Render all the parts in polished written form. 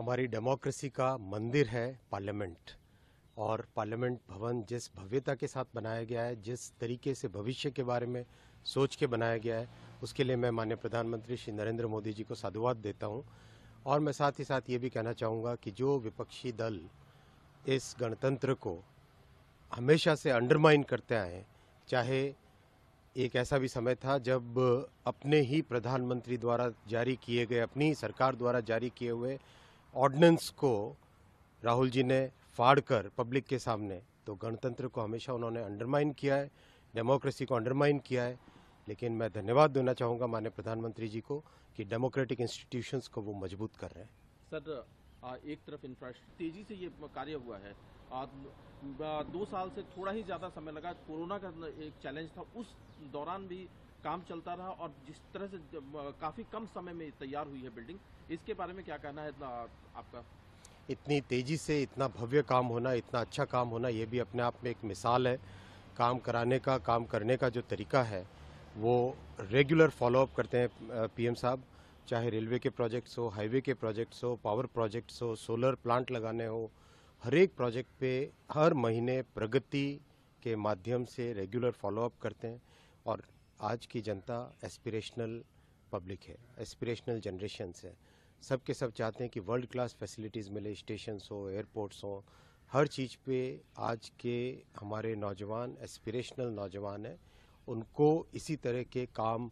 हमारी डेमोक्रेसी का मंदिर है पार्लियामेंट, और पार्लियामेंट भवन जिस भव्यता के साथ बनाया गया है, जिस तरीके से भविष्य के बारे में सोच के बनाया गया है, उसके लिए मैं माननीय प्रधानमंत्री श्री नरेंद्र मोदी जी को साधुवाद देता हूं। और मैं साथ ही साथ ये भी कहना चाहूँगा कि जो विपक्षी दल इस गणतंत्र को हमेशा से अंडरमाइन करते आए, चाहे एक ऐसा भी समय था जब अपने ही प्रधानमंत्री द्वारा जारी किए गए, अपनी ही सरकार द्वारा जारी किए हुए ऑर्डिनेंस को राहुल जी ने फाड़कर पब्लिक के सामने, तो गणतंत्र को हमेशा उन्होंने अंडरमाइन किया है, डेमोक्रेसी को अंडरमाइन किया है। लेकिन मैं धन्यवाद देना चाहूँगा माननीय प्रधानमंत्री जी को कि डेमोक्रेटिक इंस्टीट्यूशंस को वो मजबूत कर रहे हैं। सर, एक तरफ इंफ्रास्ट्रक्चर तेजी से ये कार्य हुआ है, 2 साल से थोड़ा ही ज़्यादा समय लगा, कोरोना का एक चैलेंज था, उस दौरान भी काम चलता रहा, और जिस तरह से काफ़ी कम समय में तैयार हुई है बिल्डिंग, इसके बारे में क्या कहना है आपका? इतनी तेज़ी से इतना भव्य काम होना, इतना अच्छा काम होना, ये भी अपने आप में एक मिसाल है। काम कराने का, काम करने का जो तरीका है वो रेगुलर फॉलोअप करते हैं पीएम साहब, चाहे रेलवे के प्रोजेक्ट्स हो, हाईवे के प्रोजेक्ट्स हो, पावर प्रोजेक्ट्स हो, सोलर प्लांट लगाने हो, हर एक प्रोजेक्ट पे हर महीने प्रगति के माध्यम से रेगुलर फॉलोअप करते हैं। और आज की जनता एस्पिरेशनल पब्लिक है, एस्पिरेशनल जनरेशन्स है, सब के सब चाहते हैं कि वर्ल्ड क्लास फैसिलिटीज़ मिले, स्टेशंस हो, एयरपोर्ट्स हो, हर चीज़ पे आज के हमारे नौजवान एस्पिरेशनल नौजवान हैं, उनको इसी तरह के काम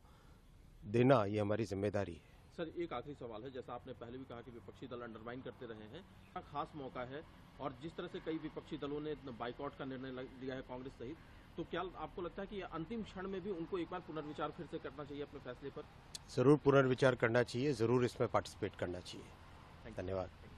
देना ये हमारी जिम्मेदारी है। सर, एक आखिरी सवाल है, जैसा आपने पहले भी कहा कि विपक्षी दल अंडरमाइन करते रहे हैं, एक खास मौका है, और जिस तरह से कई विपक्षी दलों ने बाइकआउट का निर्णय लिया है कांग्रेस सहित, तो क्या आपको लगता है कि अंतिम क्षण में भी उनको एक बार पुनर्विचार फिर से करना चाहिए अपने फैसले पर? जरूर पुनर्विचार करना चाहिए, जरूर इसमें पार्टिसिपेट करना चाहिए। धन्यवाद।